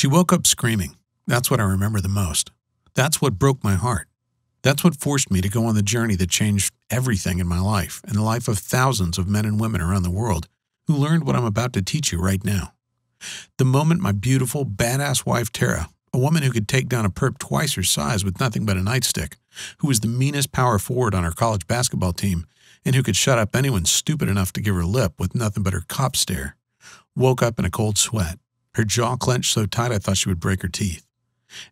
She woke up screaming. That's what I remember the most. That's what broke my heart. That's what forced me to go on the journey that changed everything in my life and the life of thousands of men and women around the world who learned what I'm about to teach you right now. The moment my beautiful, badass wife, Tara, a woman who could take down a perp twice her size with nothing but a nightstick, who was the meanest power forward on our college basketball team, and who could shut up anyone stupid enough to give her lip with nothing but her cop stare, woke up in a cold sweat, her jaw clenched so tight I thought she would break her teeth.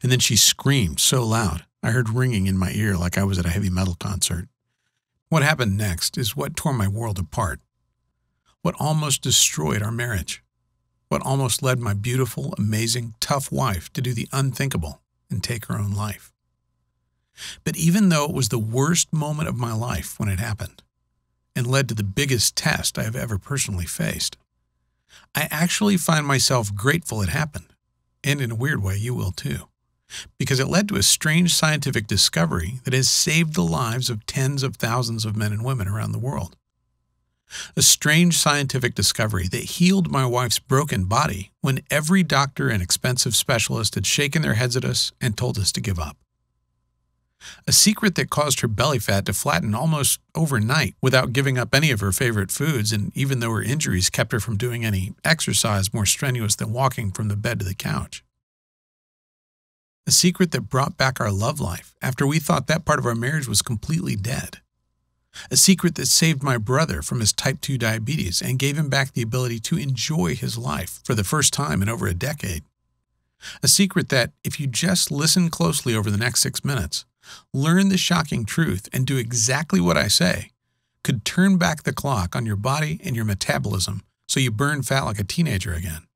And then she screamed so loud, I heard ringing in my ear like I was at a heavy metal concert. What happened next is what tore my world apart, what almost destroyed our marriage, what almost led my beautiful, amazing, tough wife to do the unthinkable and take her own life. But even though it was the worst moment of my life when it happened, and led to the biggest test I have ever personally faced, I actually find myself grateful it happened, and in a weird way you will too, because it led to a strange scientific discovery that has saved the lives of tens of thousands of men and women around the world. A strange scientific discovery that healed my wife's broken body when every doctor and expensive specialist had shaken their heads at us and told us to give up. A secret that caused her belly fat to flatten almost overnight without giving up any of her favorite foods, and even though her injuries kept her from doing any exercise more strenuous than walking from the bed to the couch. A secret that brought back our love life after we thought that part of our marriage was completely dead. A secret that saved my brother from his type 2 diabetes and gave him back the ability to enjoy his life for the first time in over a decade. A secret that, if you just listen closely over the next 6 minutes, learn the shocking truth, and do exactly what I say, could turn back the clock on your body and your metabolism so you burn fat like a teenager again.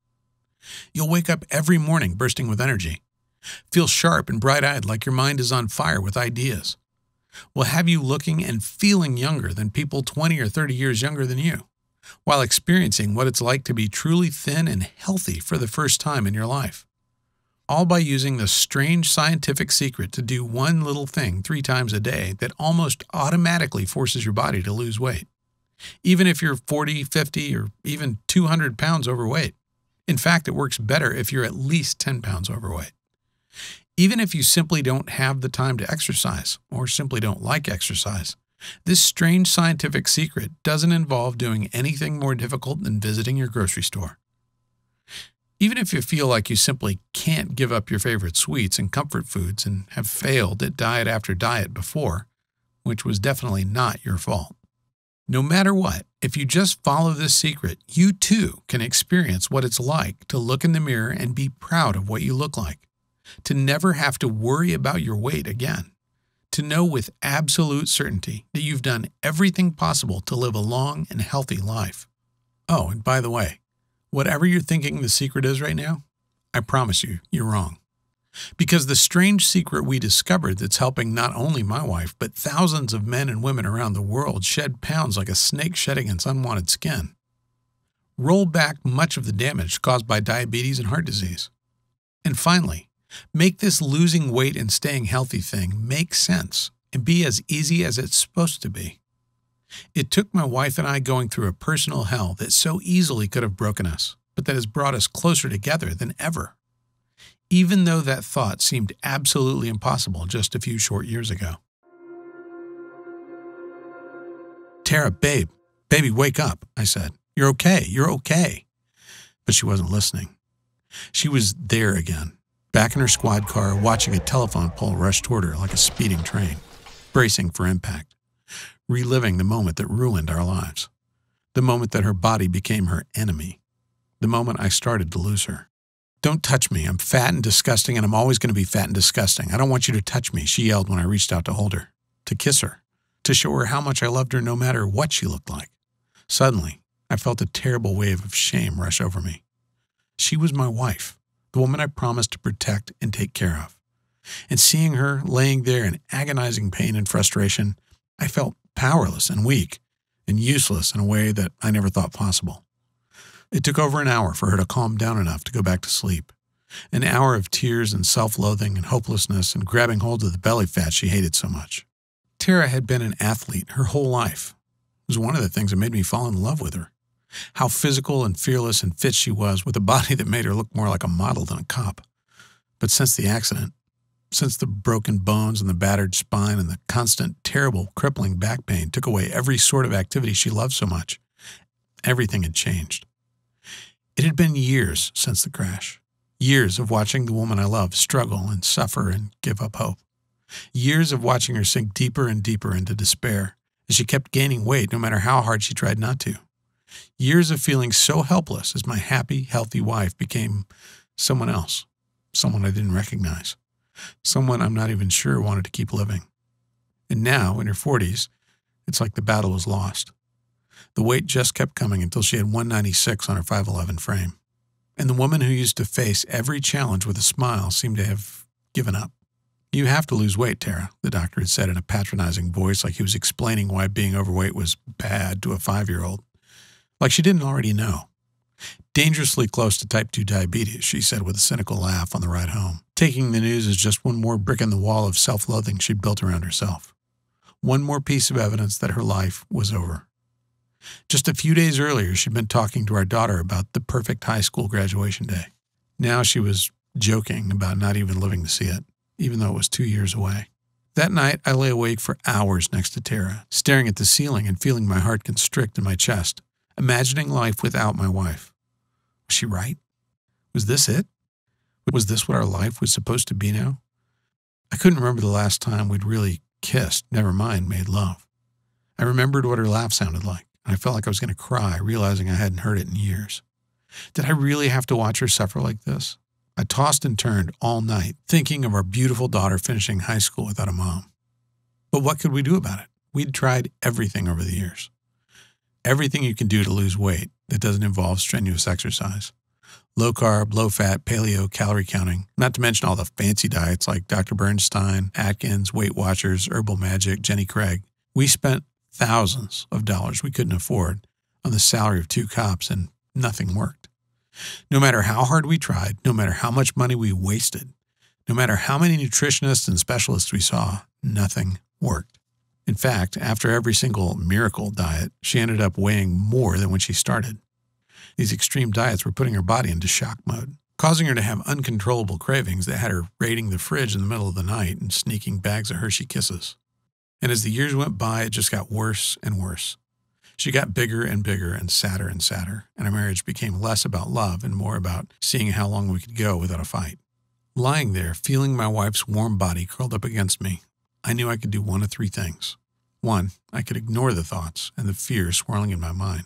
You'll wake up every morning bursting with energy, feel sharp and bright-eyed like your mind is on fire with ideas. Will have you looking and feeling younger than people 20 or 30 years younger than you, while experiencing what it's like to be truly thin and healthy for the first time in your life. All by using the strange scientific secret to do one little thing 3 times a day that almost automatically forces your body to lose weight, even if you're 40, 50, or even 200 pounds overweight. In fact, it works better if you're at least 10 pounds overweight. Even if you simply don't have the time to exercise, or simply don't like exercise, this strange scientific secret doesn't involve doing anything more difficult than visiting your grocery store. Even if you feel like you simply can't give up your favorite sweets and comfort foods and have failed at diet after diet before, which was definitely not your fault. No matter what, if you just follow this secret, you too can experience what it's like to look in the mirror and be proud of what you look like, to never have to worry about your weight again, to know with absolute certainty that you've done everything possible to live a long and healthy life. Oh, and by the way, whatever you're thinking the secret is right now, I promise you, you're wrong. Because the strange secret we discovered that's helping not only my wife, but thousands of men and women around the world shed pounds like a snake shedding its unwanted skin, roll back much of the damage caused by diabetes and heart disease. And finally, make this losing weight and staying healthy thing make sense and be as easy as it's supposed to be. It took my wife and I going through a personal hell that so easily could have broken us, but that has brought us closer together than ever, even though that thought seemed absolutely impossible just a few short years ago. "Tara, baby, wake up," I said. "You're okay, you're okay." But she wasn't listening. She was there again, back in her squad car, watching a telephone pole rush toward her like a speeding train, bracing for impact. Reliving the moment that ruined our lives, the moment that her body became her enemy, the moment I started to lose her. "Don't touch me. I'm fat and disgusting, and I'm always going to be fat and disgusting. I don't want you to touch me," she yelled when I reached out to hold her, to kiss her, to show her how much I loved her no matter what she looked like. Suddenly, I felt a terrible wave of shame rush over me. She was my wife, the woman I promised to protect and take care of. And seeing her laying there in agonizing pain and frustration, I felt powerless and weak and useless in a way that I never thought possible. It took over an hour for her to calm down enough to go back to sleep, an hour of tears and self-loathing and hopelessness and grabbing hold of the belly fat she hated so much. Tara had been an athlete her whole life. It was one of the things that made me fall in love with her. how physical and fearless and fit she was, with a body that made her look more like a model than a cop. But since the accident, since the broken bones and the battered spine and the constant, terrible, crippling back pain took away every sort of activity she loved so much, everything had changed. It had been years since the crash, years of watching the woman I love struggle and suffer and give up hope, years of watching her sink deeper and deeper into despair as she kept gaining weight no matter how hard she tried not to, years of feeling so helpless as my happy, healthy wife became someone else, someone I didn't recognize, someone I'm not even sure wanted to keep living. And now, in her 40s, it's like the battle was lost. The weight just kept coming until she had 196 on her 5'11 frame. And the woman who used to face every challenge with a smile seemed to have given up. "You have to lose weight, Tara," the doctor had said in a patronizing voice, like he was explaining why being overweight was bad to a 5-year-old. Like she didn't already know. "Dangerously close to type 2 diabetes," she said with a cynical laugh on the ride home, taking the news as just one more brick in the wall of self-loathing she'd built around herself. One more piece of evidence that her life was over. Just a few days earlier, she'd been talking to our daughter about the perfect high school graduation day. Now she was joking about not even living to see it, even though it was 2 years away. That night, I lay awake for hours next to Tara, staring at the ceiling and feeling my heart constrict in my chest, imagining life without my wife. Was she right? Was this it? Was this what our life was supposed to be now? I couldn't remember the last time we'd really kissed, never mind made love. I remembered what her laugh sounded like. I felt like I was going to cry, realizing I hadn't heard it in years. Did I really have to watch her suffer like this? I tossed and turned all night, thinking of our beautiful daughter finishing high school without a mom. But what could we do about it? We'd tried everything over the years. Everything you can do to lose weight that doesn't involve strenuous exercise. Low carb, low fat, paleo, calorie counting, not to mention all the fancy diets like Dr. Bernstein, Atkins, Weight Watchers, Herbal Magic, Jenny Craig. We spent thousands of dollars we couldn't afford on the salary of 2 cops, and nothing worked. No matter how hard we tried, no matter how much money we wasted, no matter how many nutritionists and specialists we saw, nothing worked. In fact, after every single miracle diet, she ended up weighing more than when she started. These extreme diets were putting her body into shock mode, causing her to have uncontrollable cravings that had her raiding the fridge in the middle of the night and sneaking bags of Hershey Kisses. And as the years went by, it just got worse and worse. She got bigger and bigger and sadder, and our marriage became less about love and more about seeing how long we could go without a fight. Lying there, feeling my wife's warm body curled up against me, I knew I could do one of three things. One, I could ignore the thoughts and the fear swirling in my mind.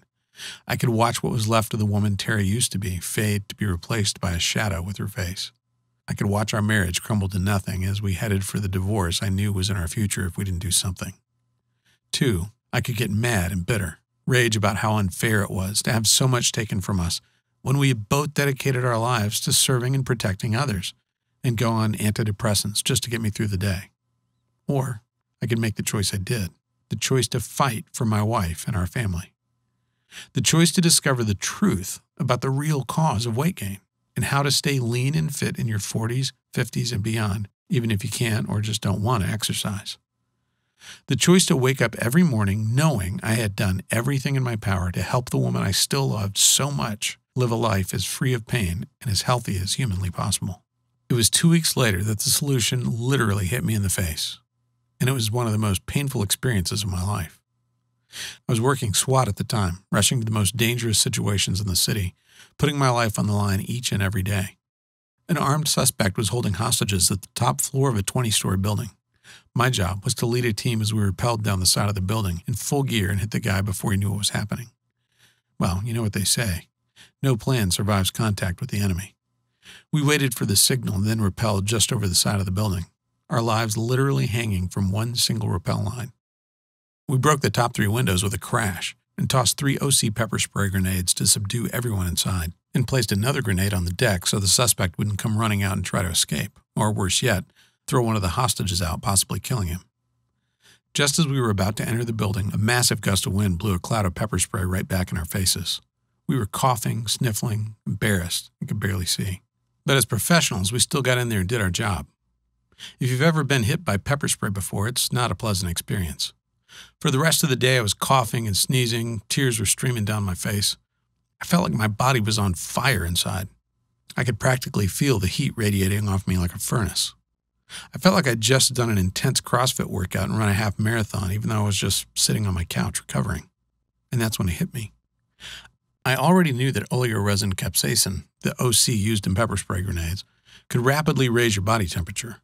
I could watch what was left of the woman Tara used to be fade to be replaced by a shadow with her face. I could watch our marriage crumble to nothing as we headed for the divorce I knew was in our future if we didn't do something. Two, I could get mad and bitter, rage about how unfair it was to have so much taken from us when we had both dedicated our lives to serving and protecting others, and go on antidepressants just to get me through the day. Or I could make the choice I did, the choice to fight for my wife and our family, the choice to discover the truth about the real cause of weight gain, and how to stay lean and fit in your 40s, 50s, and beyond, even if you can't or just don't want to exercise. The choice to wake up every morning knowing I had done everything in my power to help the woman I still loved so much live a life as free of pain and as healthy as humanly possible. It was 2 weeks later that the solution literally hit me in the face, and it was one of the most painful experiences of my life. I was working SWAT at the time, rushing to the most dangerous situations in the city, putting my life on the line each and every day. An armed suspect was holding hostages at the top floor of a 20-story building. My job was to lead a team as we rappelled down the side of the building in full gear and hit the guy before he knew what was happening. Well, you know what they say. No plan survives contact with the enemy. We waited for the signal and then rappelled just over the side of the building, our lives literally hanging from one single rappel line. We broke the top 3 windows with a crash, and tossed 3 OC pepper spray grenades to subdue everyone inside, and placed another grenade on the deck so the suspect wouldn't come running out and try to escape, or worse yet, throw one of the hostages out, possibly killing him. Just as we were about to enter the building, a massive gust of wind blew a cloud of pepper spray right back in our faces. We were coughing, sniffling, embarrassed, and could barely see. But as professionals, we still got in there and did our job. If you've ever been hit by pepper spray before, it's not a pleasant experience. For the rest of the day, I was coughing and sneezing, tears were streaming down my face. I felt like my body was on fire inside. I could practically feel the heat radiating off me like a furnace. I felt like I'd just done an intense CrossFit workout and run a half marathon, even though I was just sitting on my couch recovering. And that's when it hit me. I already knew that oleoresin capsaicin, the OC used in pepper spray grenades, could rapidly raise your body temperature.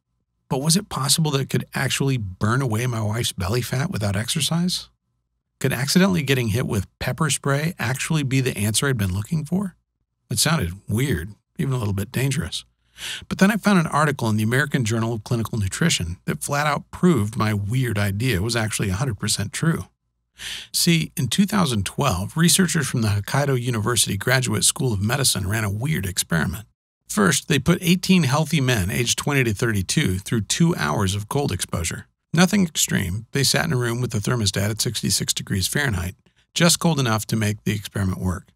But was it possible that it could actually burn away my wife's belly fat without exercise? Could accidentally getting hit with pepper spray actually be the answer I'd been looking for? It sounded weird, even a little bit dangerous. But then I found an article in the American Journal of Clinical Nutrition that flat out proved my weird idea was actually 100% true. See, in 2012, researchers from the Hokkaido University Graduate School of Medicine ran a weird experiment. First, they put 18 healthy men aged 20 to 32 through 2 hours of cold exposure. Nothing extreme. They sat in a room with a thermostat at 66 degrees Fahrenheit, just cold enough to make the experiment work.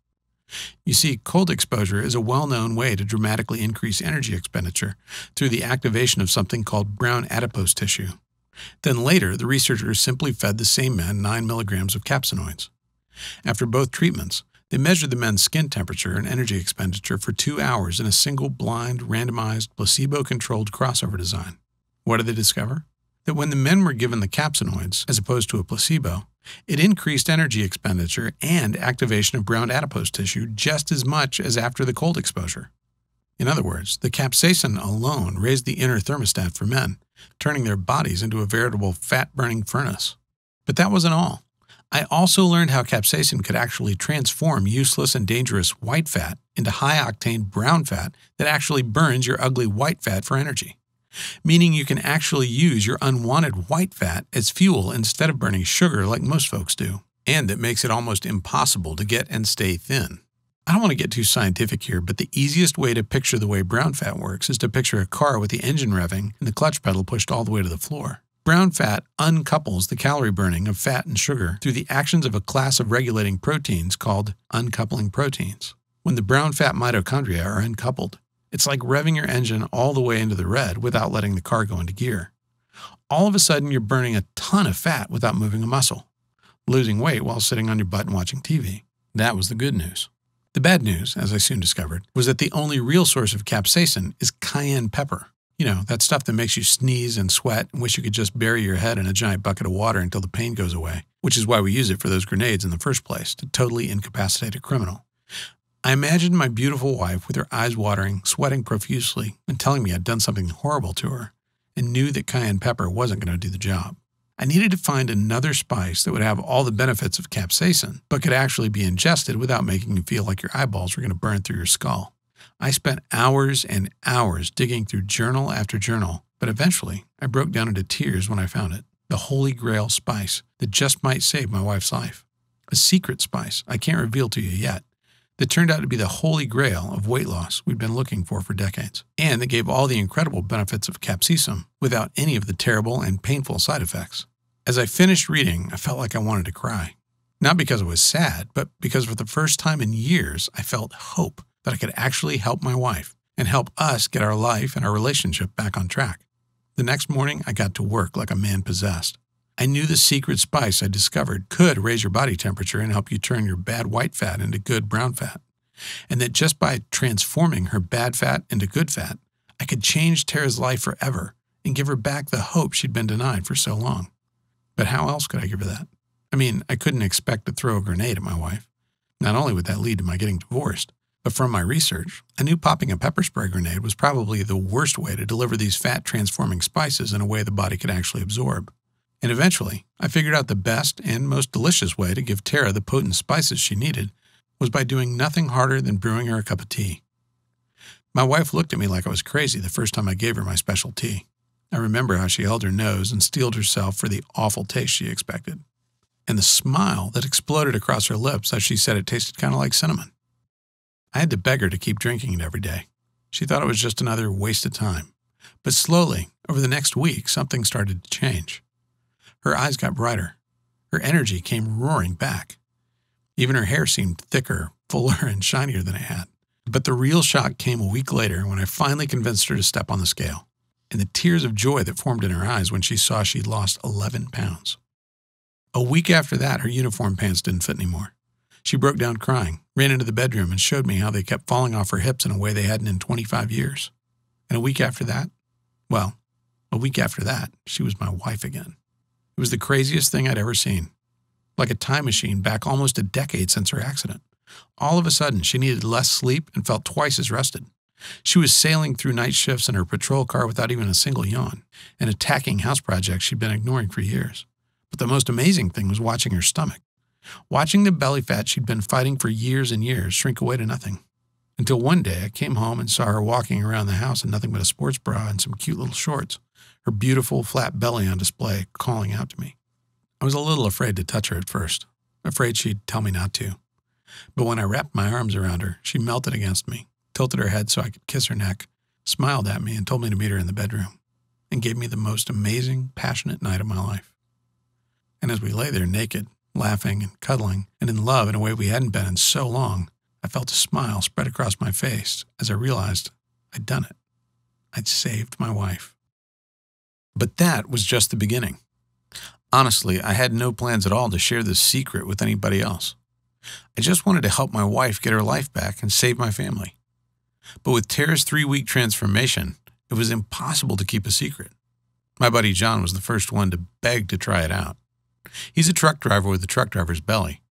You see, cold exposure is a well-known way to dramatically increase energy expenditure through the activation of something called brown adipose tissue. Then later, the researchers simply fed the same men 9 milligrams of capsaicinoids. After both treatments, they measured the men's skin temperature and energy expenditure for 2 hours in a single blind, randomized, placebo-controlled crossover design. What did they discover? That when the men were given the capsaicinoids, as opposed to a placebo, it increased energy expenditure and activation of brown adipose tissue just as much as after the cold exposure. In other words, the capsaicin alone raised the inner thermostat for men, turning their bodies into a veritable fat-burning furnace. But that wasn't all. I also learned how capsaicin could actually transform useless and dangerous white fat into high-octane brown fat that actually burns your ugly white fat for energy, meaning you can actually use your unwanted white fat as fuel instead of burning sugar like most folks do, and that makes it almost impossible to get and stay thin. I don't want to get too scientific here, but the easiest way to picture the way brown fat works is to picture a car with the engine revving and the clutch pedal pushed all the way to the floor. Brown fat uncouples the calorie burning of fat and sugar through the actions of a class of regulating proteins called uncoupling proteins. When the brown fat mitochondria are uncoupled, it's like revving your engine all the way into the red without letting the car go into gear. All of a sudden, you're burning a ton of fat without moving a muscle, losing weight while sitting on your butt and watching TV. That was the good news. The bad news, as I soon discovered, was that the only real source of capsaicin is cayenne pepper. You know, that stuff that makes you sneeze and sweat and wish you could just bury your head in a giant bucket of water until the pain goes away, which is why we use it for those grenades in the first place, to totally incapacitate a criminal. I imagined my beautiful wife with her eyes watering, sweating profusely, and telling me I'd done something horrible to her, and knew that cayenne pepper wasn't going to do the job. I needed to find another spice that would have all the benefits of capsaicin, but could actually be ingested without making you feel like your eyeballs were going to burn through your skull. I spent hours and hours digging through journal after journal, but eventually I broke down into tears when I found it. The holy grail spice that just might save my wife's life. A secret spice I can't reveal to you yet, that turned out to be the holy grail of weight loss we'd been looking for decades, and that gave all the incredible benefits of capsaicin without any of the terrible and painful side effects. As I finished reading, I felt like I wanted to cry. Not because I was sad, but because for the first time in years, I felt hope that I could actually help my wife and help us get our life and our relationship back on track. The next morning, I got to work like a man possessed. I knew the secret spice I discovered could raise your body temperature and help you turn your bad white fat into good brown fat, and that just by transforming her bad fat into good fat, I could change Tara's life forever and give her back the hope she'd been denied for so long. But how else could I give her that? I mean, I couldn't expect to throw a grenade at my wife. Not only would that lead to my getting divorced, but from my research, I knew popping a pepper spray grenade was probably the worst way to deliver these fat-transforming spices in a way the body could actually absorb. And eventually, I figured out the best and most delicious way to give Tara the potent spices she needed was by doing nothing harder than brewing her a cup of tea. My wife looked at me like I was crazy the first time I gave her my special tea. I remember how she held her nose and steeled herself for the awful taste she expected, and the smile that exploded across her lips as she said it tasted kind of like cinnamon. I had to beg her to keep drinking it every day. She thought it was just another waste of time. But slowly, over the next week, something started to change. Her eyes got brighter. Her energy came roaring back. Even her hair seemed thicker, fuller, and shinier than it had. But the real shock came a week later when I finally convinced her to step on the scale, and the tears of joy that formed in her eyes when she saw she'd lost 11 pounds. A week after that, her uniform pants didn't fit anymore. She broke down crying, ran into the bedroom, and showed me how they kept falling off her hips in a way they hadn't in 25 years. And a week after that, she was my wife again. It was the craziest thing I'd ever seen. Like a time machine back almost a decade since her accident. All of a sudden, she needed less sleep and felt twice as rested. She was sailing through night shifts in her patrol car without even a single yawn, and attacking house projects she'd been ignoring for years. But the most amazing thing was watching her stomach. Watching the belly fat she'd been fighting for years and years shrink away to nothing. Until one day, I came home and saw her walking around the house in nothing but a sports bra and some cute little shorts, her beautiful flat belly on display, calling out to me. I was a little afraid to touch her at first, afraid she'd tell me not to. But when I wrapped my arms around her, she melted against me, tilted her head so I could kiss her neck, smiled at me and told me to meet her in the bedroom, and gave me the most amazing, passionate night of my life. And as we lay there naked, laughing and cuddling, and in love in a way we hadn't been in so long, I felt a smile spread across my face as I realized I'd done it. I'd saved my wife. But that was just the beginning. Honestly, I had no plans at all to share this secret with anybody else. I just wanted to help my wife get her life back and save my family. But with Tara's 3-week transformation, it was impossible to keep a secret. My buddy John was the first one to beg to try it out. He's a truck driver with a truck driver's belly.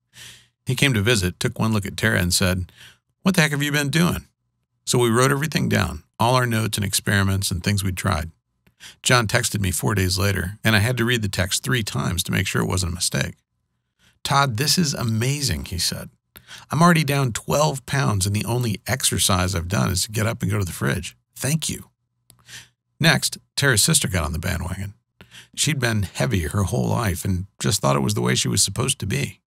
He came to visit, took one look at Tara and said, "What the heck have you been doing?" So we wrote everything down, all our notes and experiments and things we'd tried. John texted me 4 days later, and I had to read the text 3 times to make sure it wasn't a mistake. "Todd, this is amazing," he said. "I'm already down 12 pounds, and the only exercise I've done is to get up and go to the fridge. Thank you." Next, Tara's sister got on the bandwagon. She'd been heavy her whole life and just thought it was the way she was supposed to be.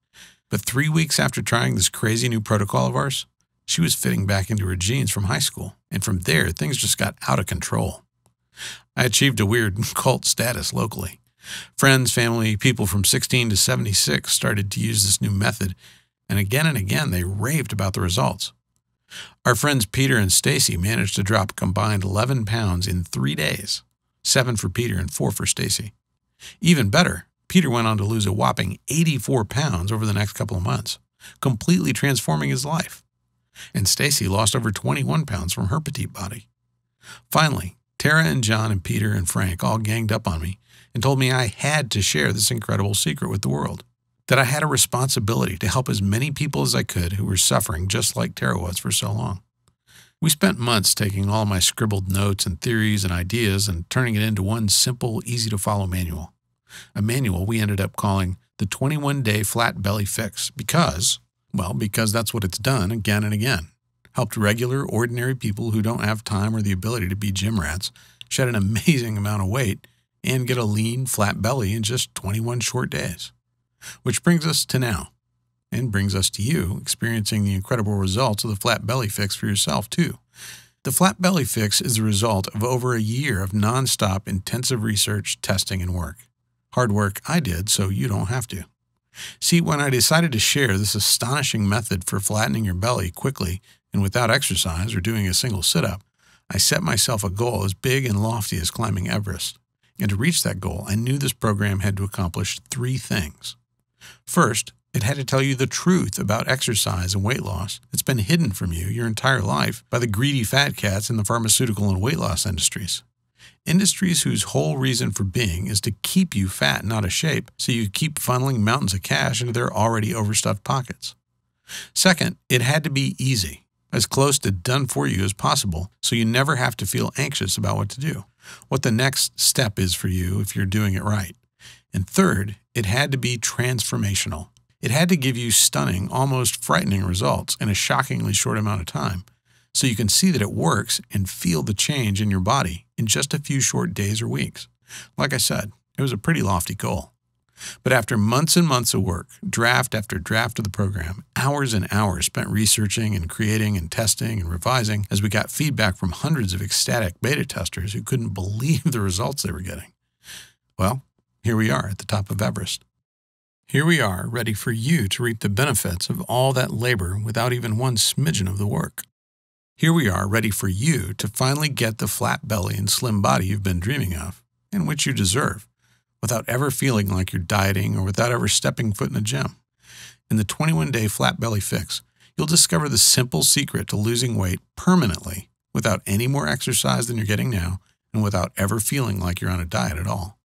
But 3 weeks after trying this crazy new protocol of ours, she was fitting back into her jeans from high school, and from there, things just got out of control. I achieved a weird cult status locally. Friends, family, people from 16 to 76 started to use this new method, and again they raved about the results. Our friends Peter and Stacy managed to drop a combined 11 pounds in 3 days, 7 for Peter and 4 for Stacy. Even better, Peter went on to lose a whopping 84 pounds over the next couple of months, completely transforming his life. And Stacy lost over 21 pounds from her petite body. Finally, Tara and John and Peter and Frank all ganged up on me and told me I had to share this incredible secret with the world, that I had a responsibility to help as many people as I could who were suffering just like Tara was for so long. We spent months taking all my scribbled notes and theories and ideas and turning it into one simple, easy-to-follow manual. A manual we ended up calling the 21-Day Flat Belly Fix because, well, because that's what it's done again and again. Helped regular, ordinary people who don't have time or the ability to be gym rats shed an amazing amount of weight and get a lean, flat belly in just 21 short days. Which brings us to now, and brings us to you experiencing the incredible results of the Flat Belly Fix for yourself, too. The Flat Belly Fix is the result of over a year of nonstop intensive research, testing, and work. Hard work I did, so you don't have to. See, when I decided to share this astonishing method for flattening your belly quickly and without exercise or doing a single sit-up, I set myself a goal as big and lofty as climbing Everest. And to reach that goal, I knew this program had to accomplish 3 things. First, it had to tell you the truth about exercise and weight loss that's been hidden from you your entire life by the greedy fat cats in the pharmaceutical and weight loss industries. Industries whose whole reason for being is to keep you fat and out of shape so you keep funneling mountains of cash into their already overstuffed pockets. Second, it had to be easy, as close to done for you as possible, so you never have to feel anxious about what to do, what the next step is for you if you're doing it right. And third, it had to be transformational. It had to give you stunning, almost frightening results in a shockingly short amount of time, so you can see that it works and feel the change in your body in just a few short days or weeks. Like I said, it was a pretty lofty goal. But after months and months of work, draft after draft of the program, hours and hours spent researching and creating and testing and revising as we got feedback from hundreds of ecstatic beta testers who couldn't believe the results they were getting. Well, here we are at the top of Everest. Here we are, ready for you to reap the benefits of all that labor without even one smidgen of the work. Here we are, ready for you to finally get the flat belly and slim body you've been dreaming of, and which you deserve, without ever feeling like you're dieting or without ever stepping foot in a gym. In the 21-Day Flat Belly Fix, you'll discover the simple secret to losing weight permanently without any more exercise than you're getting now and without ever feeling like you're on a diet at all.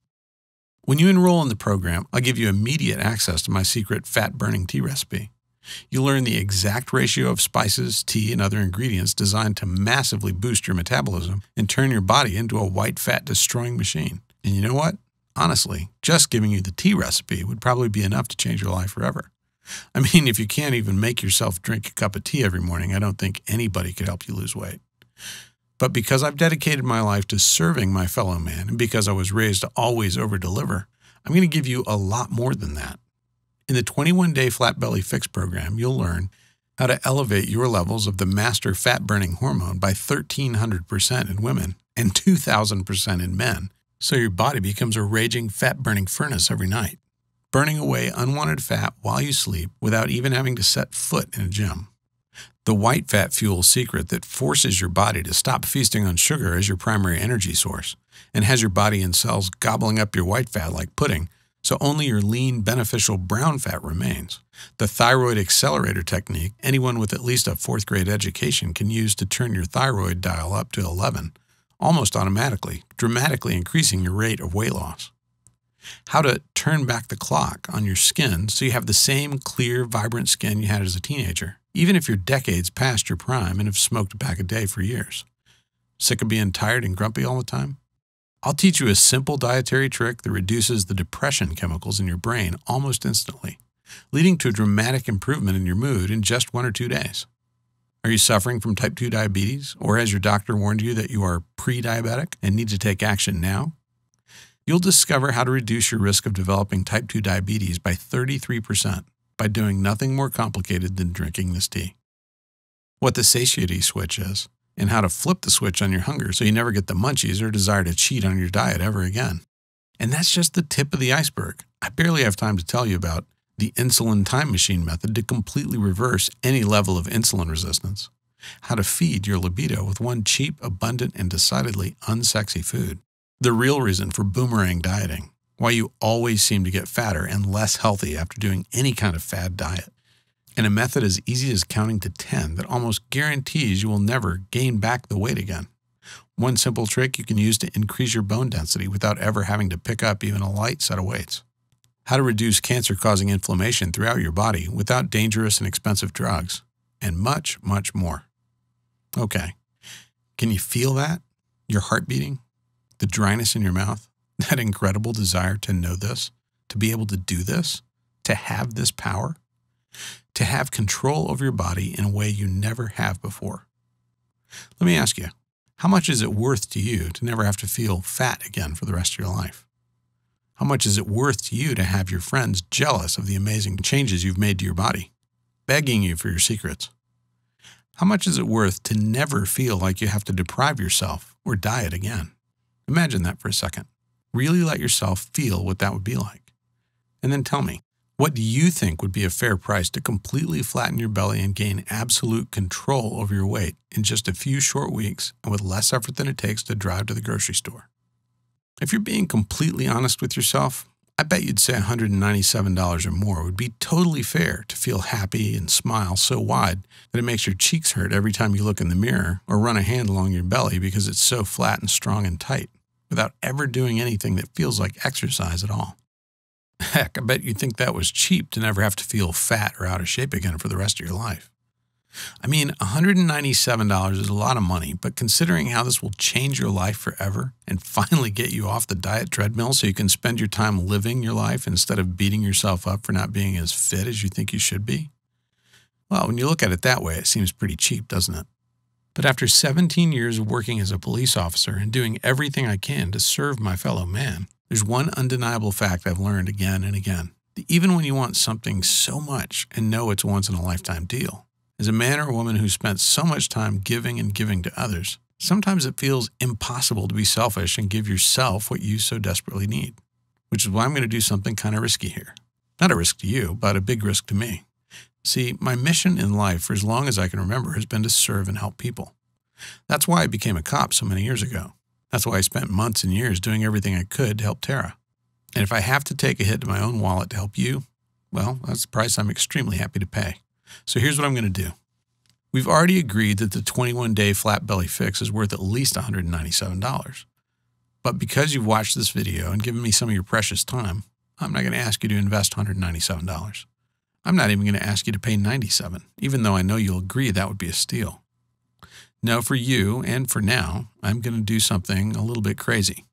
When you enroll in the program, I'll give you immediate access to my secret fat-burning tea recipe. You'll learn the exact ratio of spices, tea, and other ingredients designed to massively boost your metabolism and turn your body into a white fat-destroying machine. And you know what? Honestly, just giving you the tea recipe would probably be enough to change your life forever. I mean, if you can't even make yourself drink a cup of tea every morning, I don't think anybody could help you lose weight. But because I've dedicated my life to serving my fellow man and because I was raised to always over-deliver, I'm going to give you a lot more than that. In the 21-Day Flat Belly Fix program, you'll learn how to elevate your levels of the master fat-burning hormone by 1,300% in women and 2,000% in men, so your body becomes a raging fat-burning furnace every night, burning away unwanted fat while you sleep without even having to set foot in a gym. The white fat fuel secret that forces your body to stop feasting on sugar as your primary energy source and has your body and cells gobbling up your white fat like pudding, so only your lean, beneficial brown fat remains. The thyroid accelerator technique anyone with at least a fourth-grade education can use to turn your thyroid dial up to 11, almost automatically, dramatically increasing your rate of weight loss. How to turn back the clock on your skin so you have the same clear, vibrant skin you had as a teenager, even if you're decades past your prime and have smoked back a day for years. Sick of being tired and grumpy all the time? I'll teach you a simple dietary trick that reduces the depression chemicals in your brain almost instantly, leading to a dramatic improvement in your mood in just 1 or 2 days. Are you suffering from type 2 diabetes, or has your doctor warned you that you are pre-diabetic and need to take action now? You'll discover how to reduce your risk of developing type 2 diabetes by 33% by doing nothing more complicated than drinking this tea. What the satiety switch is, and how to flip the switch on your hunger so you never get the munchies or desire to cheat on your diet ever again. And that's just the tip of the iceberg. I barely have time to tell you about the insulin time machine method to completely reverse any level of insulin resistance, how to feed your libido with one cheap, abundant, and decidedly unsexy food, the real reason for boomerang dieting, why you always seem to get fatter and less healthy after doing any kind of fad diet, and a method as easy as counting to 10 that almost guarantees you will never gain back the weight again. One simple trick you can use to increase your bone density without ever having to pick up even a light set of weights. How to reduce cancer-causing inflammation throughout your body without dangerous and expensive drugs, and much, much more. Okay, can you feel that? Your heart beating? The dryness in your mouth? That incredible desire to know this? To be able to do this? To have this power? To have control over your body in a way you never have before. Let me ask you, how much is it worth to you to never have to feel fat again for the rest of your life? How much is it worth to you to have your friends jealous of the amazing changes you've made to your body, begging you for your secrets? How much is it worth to never feel like you have to deprive yourself or diet again? Imagine that for a second. Really let yourself feel what that would be like. And then tell me, what do you think would be a fair price to completely flatten your belly and gain absolute control over your weight in just a few short weeks and with less effort than it takes to drive to the grocery store? If you're being completely honest with yourself, I bet you'd say $197 or more would be totally fair to feel happy and smile so wide that it makes your cheeks hurt every time you look in the mirror or run a hand along your belly because it's so flat and strong and tight, without ever doing anything that feels like exercise at all. Heck, I bet you think that was cheap to never have to feel fat or out of shape again for the rest of your life. I mean, $197 is a lot of money, but considering how this will change your life forever and finally get you off the diet treadmill so you can spend your time living your life instead of beating yourself up for not being as fit as you think you should be, well, when you look at it that way, it seems pretty cheap, doesn't it? But after 17 years of working as a police officer and doing everything I can to serve my fellow man, there's one undeniable fact I've learned again and again, that even when you want something so much and know it's a once-in-a-lifetime deal, as a man or a woman who spent so much time giving and giving to others, sometimes it feels impossible to be selfish and give yourself what you so desperately need, which is why I'm going to do something kind of risky here. Not a risk to you, but a big risk to me. See, my mission in life for as long as I can remember has been to serve and help people. That's why I became a cop so many years ago. That's why I spent months and years doing everything I could to help Tara. And if I have to take a hit to my own wallet to help you, Well, that's a price I'm extremely happy to pay. So here's what I'm going to do. We've already agreed that the 21-day flat belly fix is worth at least $197. But because you've watched this video and given me some of your precious time, I'm not going to ask you to invest $197. I'm not even going to ask you to pay $97, even though I know you'll agree that would be a steal. No, for you and for now, I'm going to do something a little bit crazy.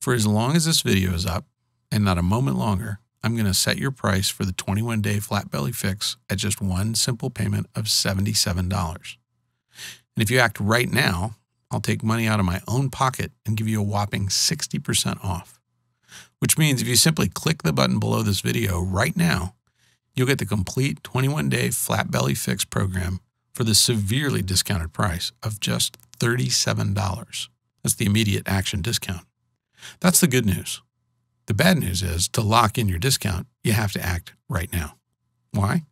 For as long as this video is up, and not a moment longer, I'm going to set your price for the 21-day flat belly fix at just one simple payment of $77. And if you act right now, I'll take money out of my own pocket and give you a whopping 60% off. Which means if you simply click the button below this video right now, you'll get the complete 21-day flat belly fix program for the severely discounted price of just $37. That's the immediate action discount. That's the good news. The bad news is, to lock in your discount, you have to act right now. Why?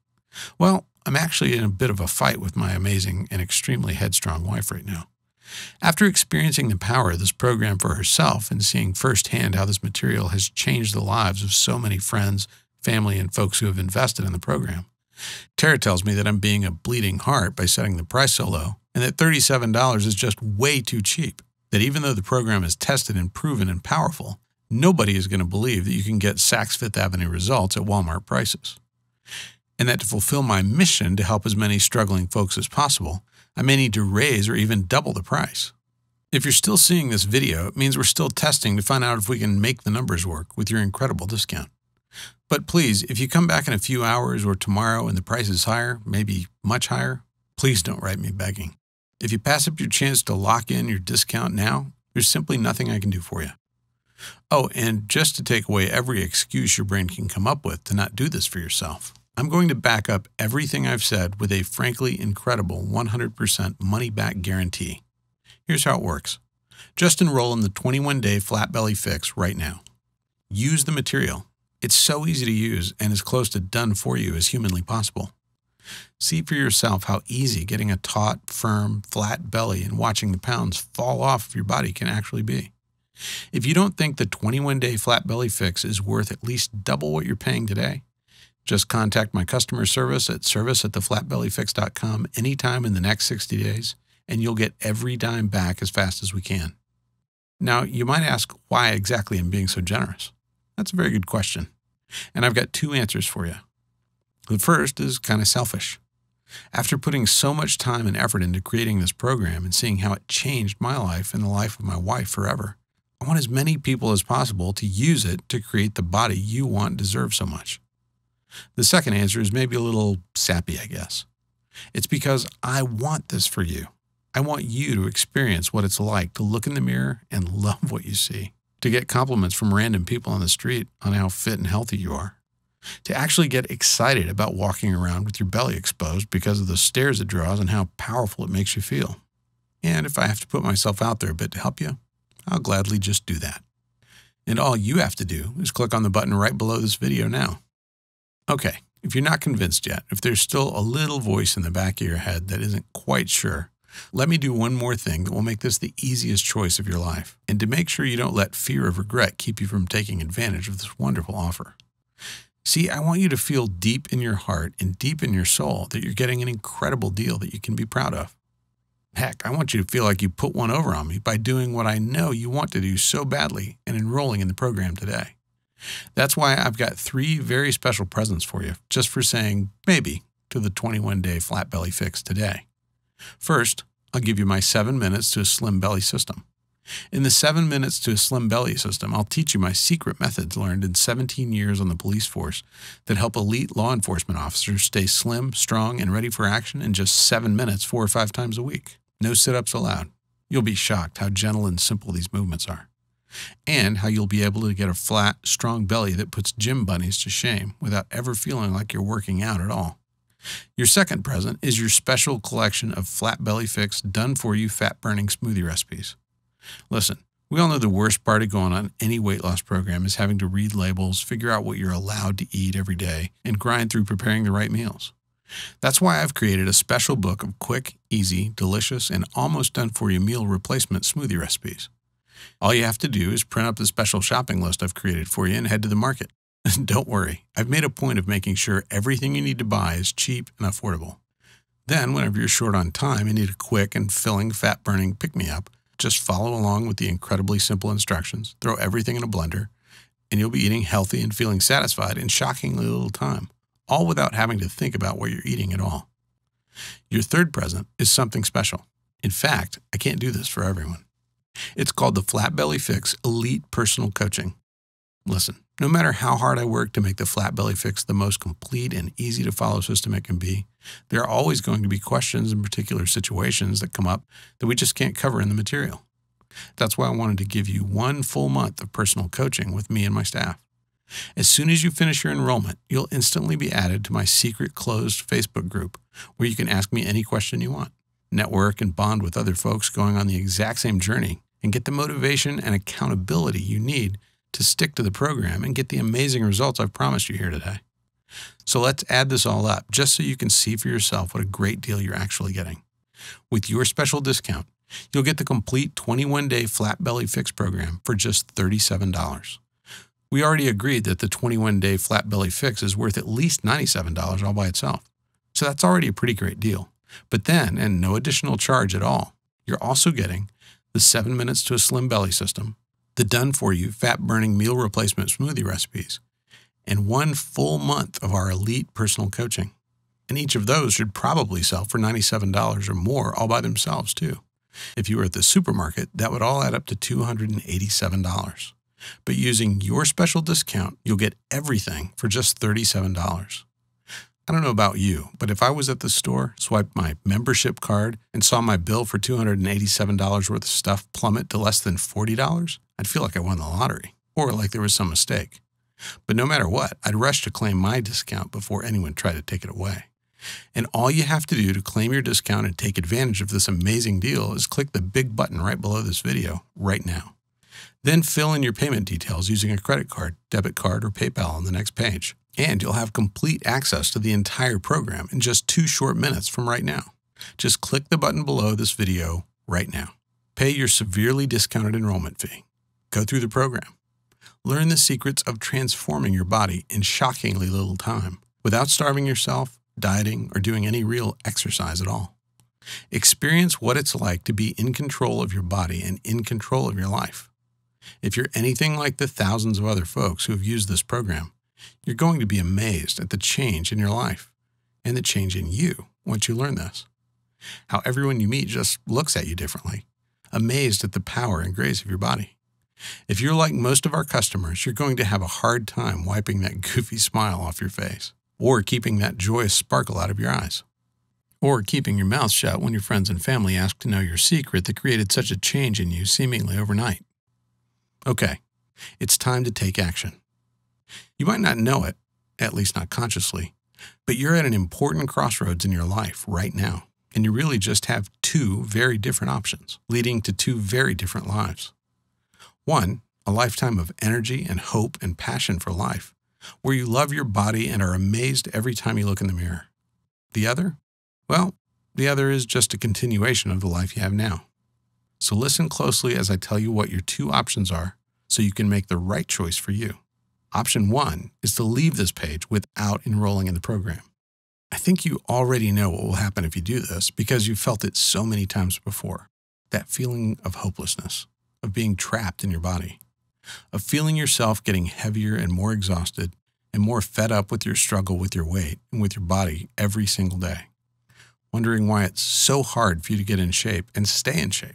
Well, I'm actually in a bit of a fight with my amazing and extremely headstrong wife right now. After experiencing the power of this program for herself and seeing firsthand how this material has changed the lives of so many friends, family, and folks who have invested in the program, Tara tells me that I'm being a bleeding heart by setting the price so low, and that $37 is just way too cheap, that even though the program is tested and proven and powerful, nobody is going to believe that you can get Saks Fifth Avenue results at Walmart prices. And that to fulfill my mission to help as many struggling folks as possible, I may need to raise or even double the price. If you're still seeing this video, it means we're still testing to find out if we can make the numbers work with your incredible discount. But please, if you come back in a few hours or tomorrow and the price is higher, maybe much higher, please don't write me begging. If you pass up your chance to lock in your discount now, there's simply nothing I can do for you. Oh, and just to take away every excuse your brain can come up with to not do this for yourself, I'm going to back up everything I've said with a frankly incredible 100% money-back guarantee. Here's how it works. Just enroll in the 21-day flat belly fix right now. Use the material. It's so easy to use and as close to done for you as humanly possible. See for yourself how easy getting a taut, firm, flat belly and watching the pounds fall off of your body can actually be. If you don't think the 21-day flat belly fix is worth at least double what you're paying today, just contact my customer service at service@theflatbellyfix.com anytime in the next 60 days, and you'll get every dime back as fast as we can. Now, you might ask why exactly I'm being so generous. That's a very good question, and I've got two answers for you. The first is kind of selfish. After putting so much time and effort into creating this program and seeing how it changed my life and the life of my wife forever, I want as many people as possible to use it to create the body you want and deserve so much. The second answer is maybe a little sappy, I guess. It's because I want this for you. I want you to experience what it's like to look in the mirror and love what you see, to get compliments from random people on the street on how fit and healthy you are, to actually get excited about walking around with your belly exposed because of the stares it draws and how powerful it makes you feel. And if I have to put myself out there a bit to help you, I'll gladly just do that. And all you have to do is click on the button right below this video now. Okay, if you're not convinced yet, if there's still a little voice in the back of your head that isn't quite sure, let me do one more thing that will make this the easiest choice of your life, and to make sure you don't let fear of regret keep you from taking advantage of this wonderful offer. See, I want you to feel deep in your heart and deep in your soul that you're getting an incredible deal that you can be proud of. Heck, I want you to feel like you put one over on me by doing what I know you want to do so badly and enrolling in the program today. That's why I've got three very special presents for you just for saying maybe to the 21-day flat belly fix today. First, I'll give you my 7 Minutes to a Slim Belly System. In the 7 Minutes to a Slim Belly System, I'll teach you my secret methods learned in 17 years on the police force that help elite law enforcement officers stay slim, strong, and ready for action in just 7 minutes 4 or 5 times a week. No sit-ups allowed. You'll be shocked how gentle and simple these movements are, and how you'll be able to get a flat, strong belly that puts gym bunnies to shame without ever feeling like you're working out at all. Your second present is your special collection of Flat Belly Fix done-for-you fat-burning smoothie recipes. Listen, we all know the worst part of going on any weight loss program is having to read labels, figure out what you're allowed to eat every day, and grind through preparing the right meals. That's why I've created a special book of quick, easy, delicious, and almost done-for-you meal replacement smoothie recipes. All you have to do is print up the special shopping list I've created for you and head to the market. Don't worry, I've made a point of making sure everything you need to buy is cheap and affordable. Then, whenever you're short on time and need a quick and filling fat-burning pick-me-up, just follow along with the incredibly simple instructions, throw everything in a blender, and you'll be eating healthy and feeling satisfied in shockingly little time, all without having to think about what you're eating at all. Your third present is something special. In fact, I can't do this for everyone. It's called the Flat Belly Fix Elite Personal Coaching. Listen, no matter how hard I work to make the Flat Belly Fix the most complete and easy-to-follow system it can be, there are always going to be questions in particular situations that come up that we just can't cover in the material. That's why I wanted to give you one full month of personal coaching with me and my staff. As soon as you finish your enrollment, you'll instantly be added to my secret closed Facebook group where you can ask me any question you want, network and bond with other folks going on the exact same journey, and get the motivation and accountability you need to stick to the program and get the amazing results I've promised you here today. So let's add this all up just so you can see for yourself what a great deal you're actually getting. With your special discount, you'll get the complete 21-Day Flat Belly Fix program for just $37. We already agreed that the 21-Day Flat Belly Fix is worth at least $97 all by itself. So that's already a pretty great deal. But then, and no additional charge at all, you're also getting the 7 Minutes to a Slim Belly System, the done-for-you fat-burning meal replacement smoothie recipes, and one full month of our elite personal coaching. And each of those should probably sell for $97 or more all by themselves, too. If you were at the supermarket, that would all add up to $287. But using your special discount, you'll get everything for just $37. I don't know about you, but if I was at the store, swiped my membership card, and saw my bill for $287 worth of stuff plummet to less than $40, I'd feel like I won the lottery, or like there was some mistake. But no matter what, I'd rush to claim my discount before anyone tried to take it away. And all you have to do to claim your discount and take advantage of this amazing deal is click the big button right below this video right now. Then fill in your payment details using a credit card, debit card, or PayPal on the next page. And you'll have complete access to the entire program in just 2 short minutes from right now. Just click the button below this video right now. Pay your severely discounted enrollment fee. Go through the program. Learn the secrets of transforming your body in shockingly little time without starving yourself, dieting, or doing any real exercise at all. Experience what it's like to be in control of your body and in control of your life. If you're anything like the thousands of other folks who have used this program, you're going to be amazed at the change in your life and the change in you once you learn this. How everyone you meet just looks at you differently, amazed at the power and grace of your body. If you're like most of our customers, you're going to have a hard time wiping that goofy smile off your face, or keeping that joyous sparkle out of your eyes, or keeping your mouth shut when your friends and family ask to know your secret that created such a change in you seemingly overnight. Okay, it's time to take action. You might not know it, at least not consciously, but you're at an important crossroads in your life right now, and you really just have 2 very different options, leading to 2 very different lives. One, a lifetime of energy and hope and passion for life, where you love your body and are amazed every time you look in the mirror. The other? Well, the other is just a continuation of the life you have now. So listen closely as I tell you what your 2 options are so you can make the right choice for you. Option 1 is to leave this page without enrolling in the program. I think you already know what will happen if you do this because you've felt it so many times before. That feeling of hopelessness, of being trapped in your body, of feeling yourself getting heavier and more exhausted and more fed up with your struggle with your weight and with your body every single day, wondering why it's so hard for you to get in shape and stay in shape,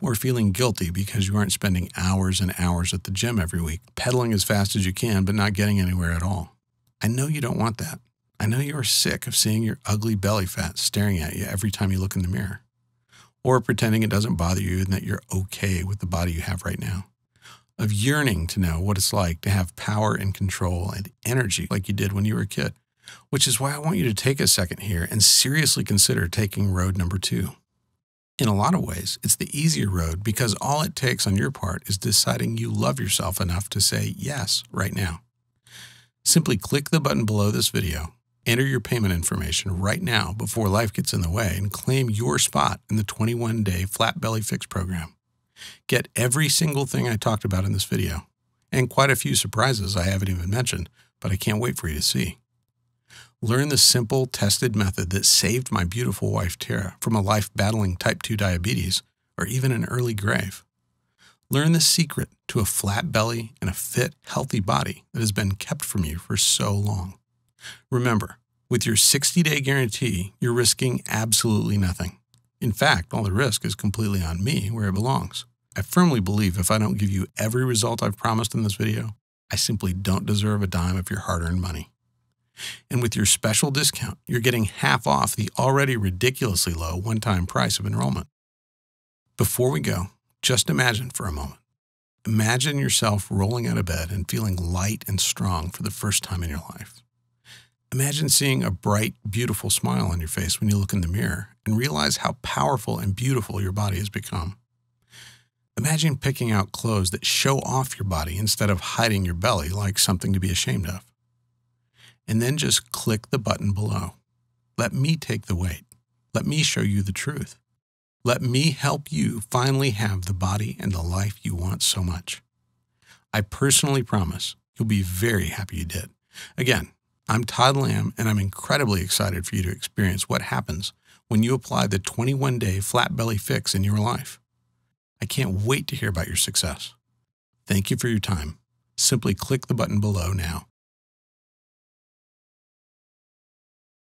or feeling guilty because you aren't spending hours and hours at the gym every week, pedaling as fast as you can but not getting anywhere at all. I know you don't want that. I know you are sick of seeing your ugly belly fat staring at you every time you look in the mirror, or pretending it doesn't bother you and that you're okay with the body you have right now, of yearning to know what it's like to have power and control and energy like you did when you were a kid, which is why I want you to take a second here and seriously consider taking road number 2. In a lot of ways, it's the easier road because all it takes on your part is deciding you love yourself enough to say yes right now. Simply click the button below this video, enter your payment information right now before life gets in the way, and claim your spot in the 21-Day Flat Belly Fix program. Get every single thing I talked about in this video, and quite a few surprises I haven't even mentioned, but I can't wait for you to see. Learn the simple, tested method that saved my beautiful wife, Tara, from a life battling type 2 diabetes or even an early grave. Learn the secret to a flat belly and a fit, healthy body that has been kept from you for so long. Remember, with your 60-day guarantee, you're risking absolutely nothing. In fact, all the risk is completely on me where it belongs. I firmly believe if I don't give you every result I've promised in this video, I simply don't deserve a dime of your hard-earned money. And with your special discount, you're getting half off the already ridiculously low one-time price of enrollment. Before we go, just imagine for a moment. Imagine yourself rolling out of bed and feeling light and strong for the first time in your life. Imagine seeing a bright, beautiful smile on your face when you look in the mirror and realize how powerful and beautiful your body has become. Imagine picking out clothes that show off your body instead of hiding your belly like something to be ashamed of. And then just click the button below. Let me take the weight. Let me show you the truth. Let me help you finally have the body and the life you want so much. I personally promise you'll be very happy you did. Again, I'm Todd Lamb, and I'm incredibly excited for you to experience what happens when you apply the 21-day Flat Belly Fix in your life. I can't wait to hear about your success. Thank you for your time. Simply click the button below now